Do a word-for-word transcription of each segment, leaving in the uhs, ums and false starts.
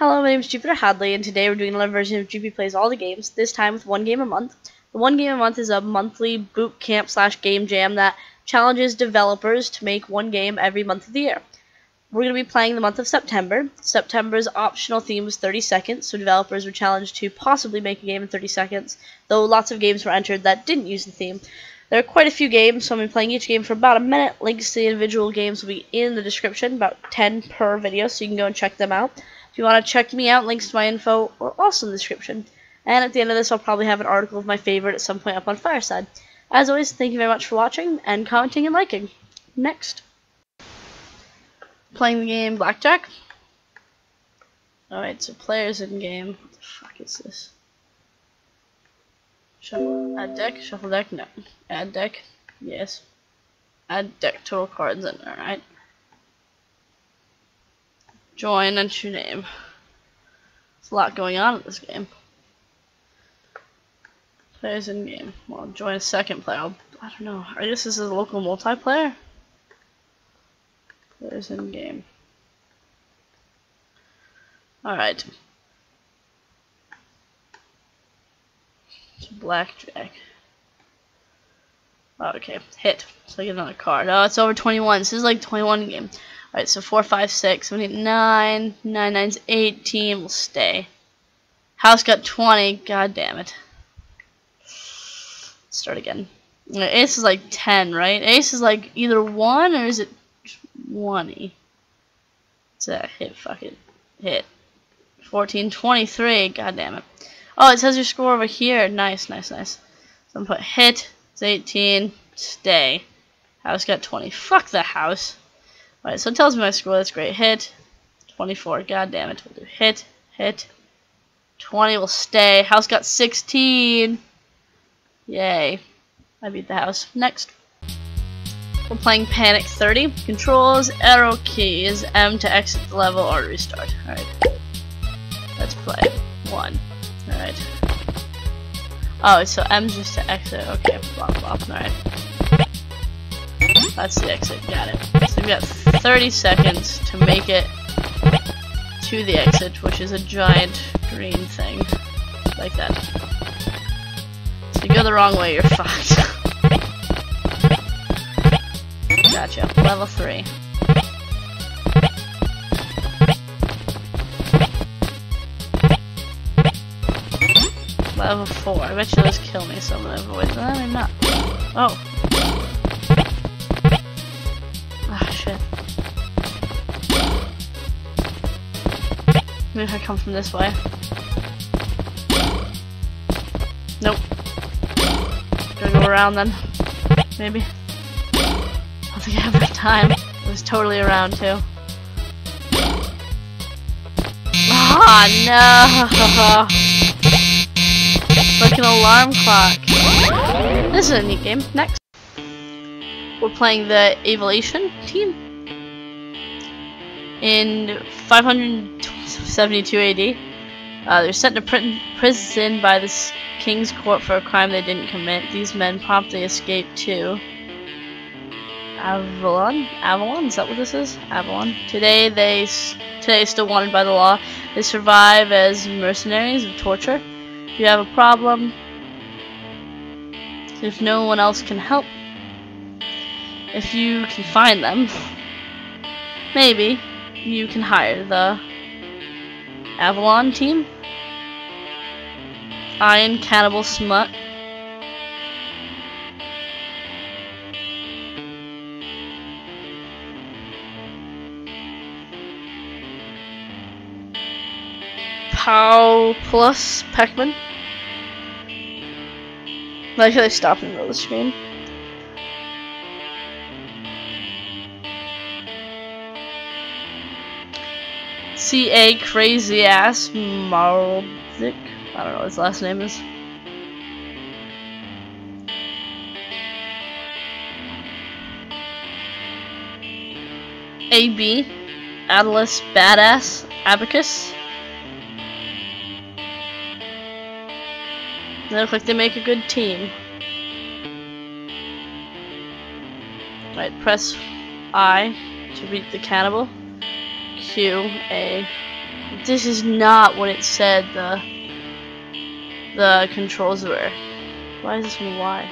Hello, my name is Jupiter Hadley, and today we're doing another version of Jupy Plays All the Games, this time with one game a month. The one game a month is a monthly boot camp slash game jam that challenges developers to make one game every month of the year. We're going to be playing the month of September. September's optional theme was thirty seconds, so developers were challenged to possibly make a game in thirty seconds, though lots of games were entered that didn't use the theme. There are quite a few games, so I'm going to be playing each game for about a minute. Links to the individual games will be in the description, about ten per video, so you can go and check them out. If you want to check me out, links to my info are also in the description. And at the end of this, I'll probably have an article of my favorite at some point up on Fireside. As always, thank you very much for watching and commenting and liking. Next. Playing the game Blackjack. Alright, so players in game. What the fuck is this? Shuffle, add deck, shuffle deck, no. Add deck, yes. Add deck, total cards in, alright. Join, and your name. There's a lot going on in this game. Players in game. Well, join a second player. I'll, I don't know. I guess this is a local multiplayer. Players in game. Alright. Blackjack. Okay, hit. So I get another card. Oh, it's over twenty-one. This is like twenty-one game. Alright, so four, five, six. We need nine. nine, nine's eighteen. We'll stay. House got twenty. God damn it. Let's start again. Ace is like ten, right? Ace is like either one or is it twenty? It's a hit. Fuck it. Hit. fourteen, twenty-three. God damn it. Oh, it says your score over here. Nice, nice, nice. So I'm gonna put hit. It's eighteen. Stay. House got twenty. Fuck the house. Alright, so it tells me my score, that's great. Hit, twenty-four, god damn it, we'll do hit, hit, twenty will stay, house got sixteen, yay, I beat the house. Next, we're playing Panic thirty, controls, arrow keys, M to exit the level or restart. Alright, let's play, one, alright, oh, so M's just to exit, okay, blah blah, alright. That's the exit, got it. So we've got thirty seconds to make it to the exit, which is a giant green thing. Like that. So you go the wrong way, you're fucked. Gotcha. Level three. Level four. I bet you those kill me, so I'm gonna avoid them. I'm not. Oh. Maybe if I come from this way. Nope. Gotta go around then. Maybe. I don't think I have enough time. It was totally around too. Ah, no! It's like an alarm clock. This is a neat game. Next. We're playing the Avalon Team. In five hundred seventy-two A D, uh, they're sent to prison by the king's court for a crime they didn't commit. These men promptly escape to Avalon. Avalon, is that what this is? Avalon. Today, they today still wanted by the law. They survive as mercenaries of torture. If you have a problem, if no one else can help, if you can find them, maybe you can hire the Avalon Team. Iron Cannibal Smut. Pow plus Pac-Man. Like how they stopped in the middle of the screen. C A Crazy Ass Marldick. I don't know what his last name is. A B Atlas Badass Abacus. They look like they make a good team. Right, press I to beat the cannibal. Q A This is not what it said the the controls were. Why is this one Y?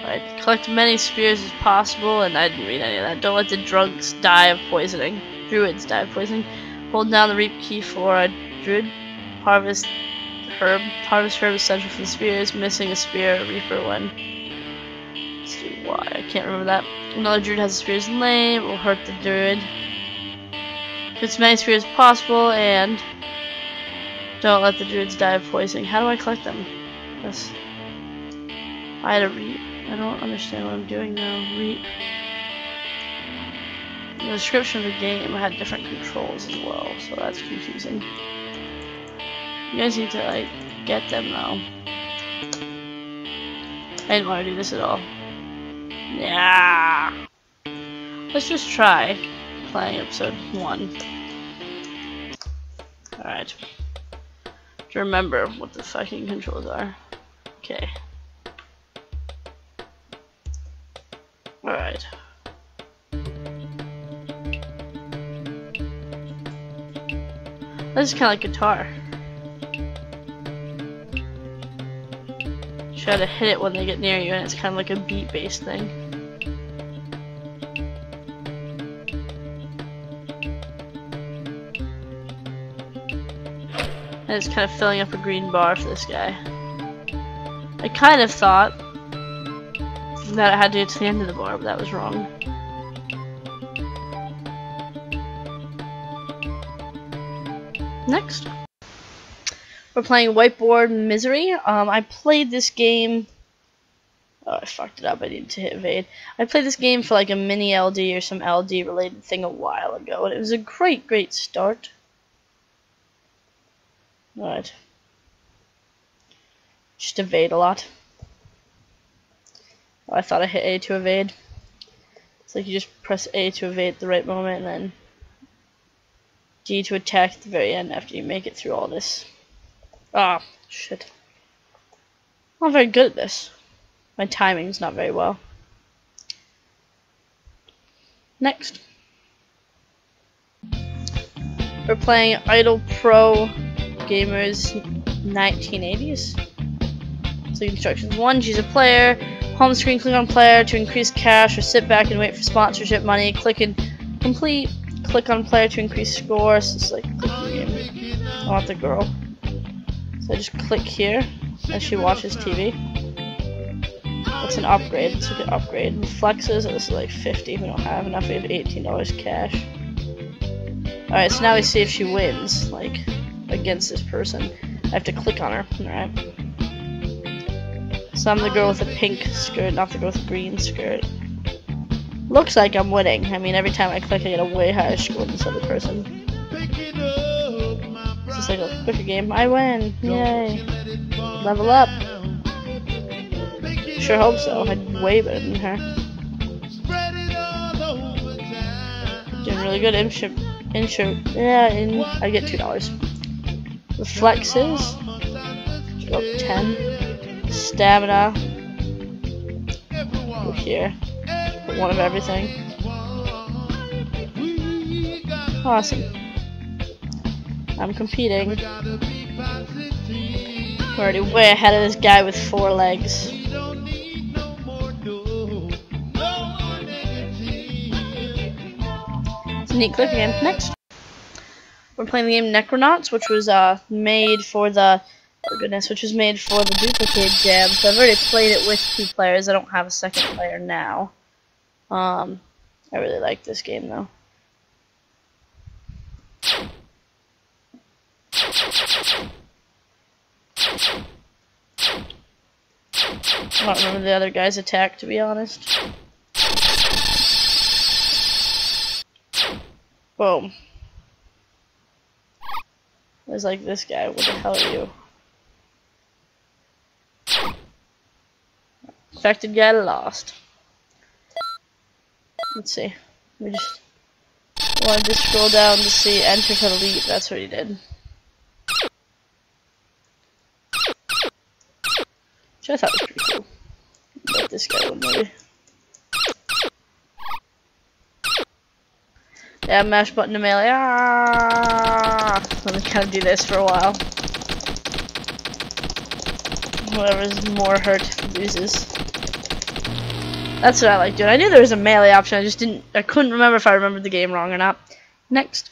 Alright, collect many spears as possible, and I didn't read any of that. Don't let the drunks die of poisoning. Druids die of poisoning. Hold down the reap key for a druid. Harvest herb. Harvest herb is essential for the spears. Missing a spear, reaper one. Let's do Y. I can't remember that. Another druid has a spear's lame. It will hurt the druid. Get as many spears as possible, and don't let the druids die of poisoning. How do I collect them? That's, I had a reap. I don't understand what I'm doing now. Reap. In the description of the game had different controls as well, so that's confusing. You guys need to like get them though. I didn't want to do this at all. Yeah. Let's just try playing episode one. Alright. To remember what the fucking controls are. Okay. Alright. This is kinda like guitar. Try to hit it when they get near you, and it's kinda like a beat based thing. And it's kind of filling up a green bar for this guy. I kind of thought that I had to get to the end of the bar, but that was wrong. Next. We're playing Whiteboard Misery. Um, I played this game... Oh, I fucked it up. I needed to hit evade. I played this game for like a mini L D or some L D related thing a while ago, and it was a great, great start. Alright. Just evade a lot. Oh, I thought I hit A to evade. It's like you just press A to evade at the right moment, and then D to attack at the very end after you make it through all this. Ah, shit. I'm not very good at this. My timing's not very well. Next. We're playing Idol Pro Gamers nineteen eighties. So instructions one, choose a player. Home screen, click on player to increase cash, or sit back and wait for sponsorship money. Click and complete. Click on player to increase score. So it's like click the game. I want the girl. So I just click here, and she watches T V. That's an upgrade. Let's look at upgrade. And flexes. This is like fifty. We don't have enough. We have eighteen dollars cash. All right. So now we see if she wins. Like. Against this person. I have to click on her. Alright. So I'm the girl with the pink skirt, not the girl with the green skirt. Looks like I'm winning. I mean, every time I click, I get a way higher score than this other person. It's just like a quicker game. I win! Yay! Level up! Sure hope so. I'm way better than her. Doing really good. Inship. Inship. Yeah, in. I get two dollars. The flexes, go up ten, stamina, go here, put one of everything, awesome, I'm competing, we're already way ahead of this guy with four legs. It's a neat clip game. Next. We're playing the game Necronauts, which was uh, made for the oh goodness, which was made for the duplicate jam. So I've already played it with two players. I don't have a second player now. Um, I really like this game though. I don't remember the other guy's attack, to be honest. Boom. I was like, this guy, what the hell are you? Affected guy lost. Let's see. We just wanted to scroll down to see enter to delete. That's what he did. Which I thought was pretty cool. But this guy wouldn't really. Yeah, mash button to melee. Ah! Let me kind of do this for a while. Whoever's more hurt loses. That's what I like doing. I knew there was a melee option. I just didn't. I couldn't remember if I remembered the game wrong or not. Next.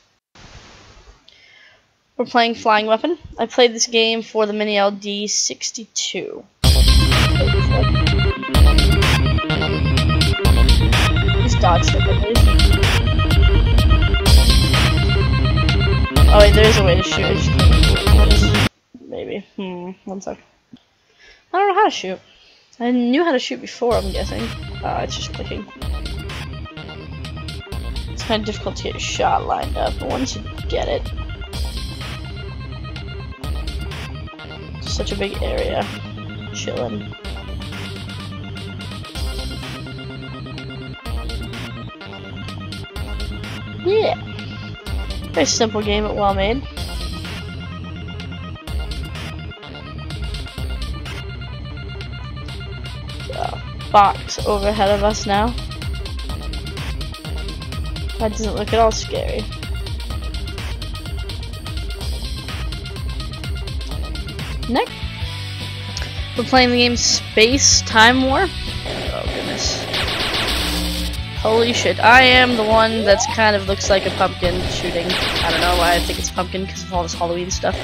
We're playing Flying Weapon. I played this game for the Mini L D sixty-two. Just dodge the good. Oh wait, there's a way to shoot. Maybe. Hmm, one sec. I don't know how to shoot. I knew how to shoot before, I'm guessing. Uh, it's just clicking. It's kind of difficult to get your shot lined up, but once you get it, such a big area, chillin'. Yeah, very simple game, but well made. Uh, box overhead of us now. That doesn't look at all scary. Next, we're playing the game SpaceTimeWar. Oh goodness! Holy shit! I am the one that's kind of looks like a pumpkin shooting. I don't know why I think it's pumpkin because of all this Halloween stuff.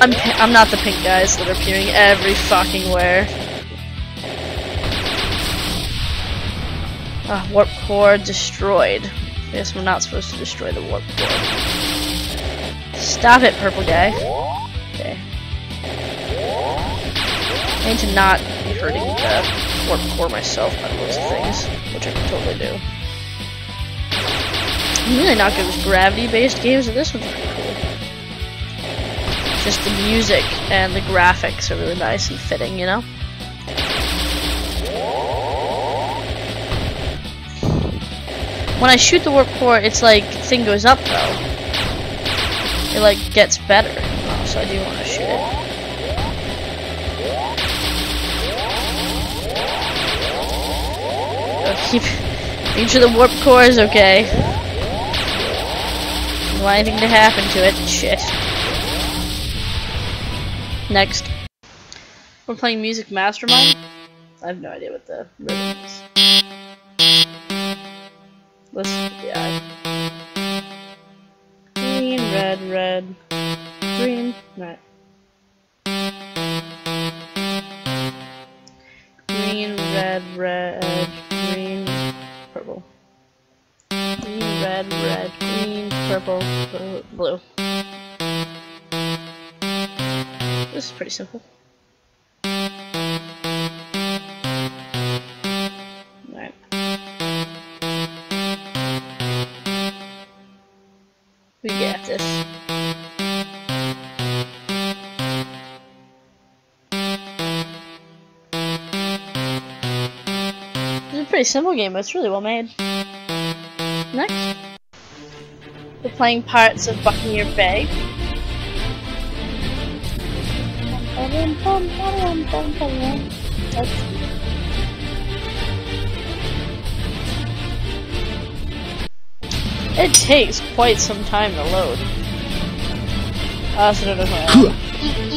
I'm I'm not the pink guys that are appearing every fucking where. Ah, warp core destroyed. I guess we're not supposed to destroy the warp core. Stop it, purple guy. Okay. I need to not be hurting the warp core myself by the looks of things, which I can totally do. I'm really not good with gravity-based games, but this one's pretty cool. Just the music and the graphics are really nice and fitting, you know? When I shoot the warp core, it's like, the thing goes up, though. It, like, gets better, so I do want to shoot it. Keep make sure the warp core is okay. I don't want anything to happen to it. Shit. Next. We're playing Music Mastermind. I have no idea what the rhythm is. Let's yeah. Green, red, red, green, right. Green, red, red. Green, purple. Green, red, red, green, purple, blue. This is pretty simple. Alright. We got this. Pretty simple game, but it's really well made. Next, we're playing Pirates of Buccaneer Bay. It takes quite some time to load. I also don't know who I am.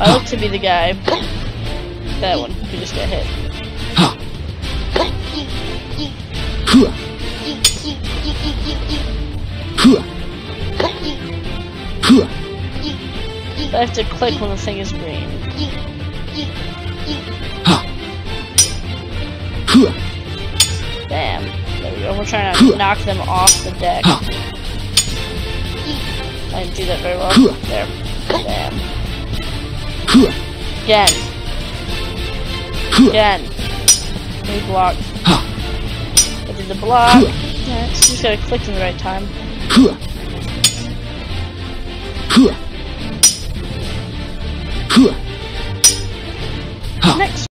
I look to be the guy. That one, who just got hit. I have to click when the thing is green. Damn. There we go. We're trying to knock them off the deck. I didn't do that very well. There. Damn. Again. Again. We blocked. I did the block. Yeah, it's just gotta click in the right time. Next.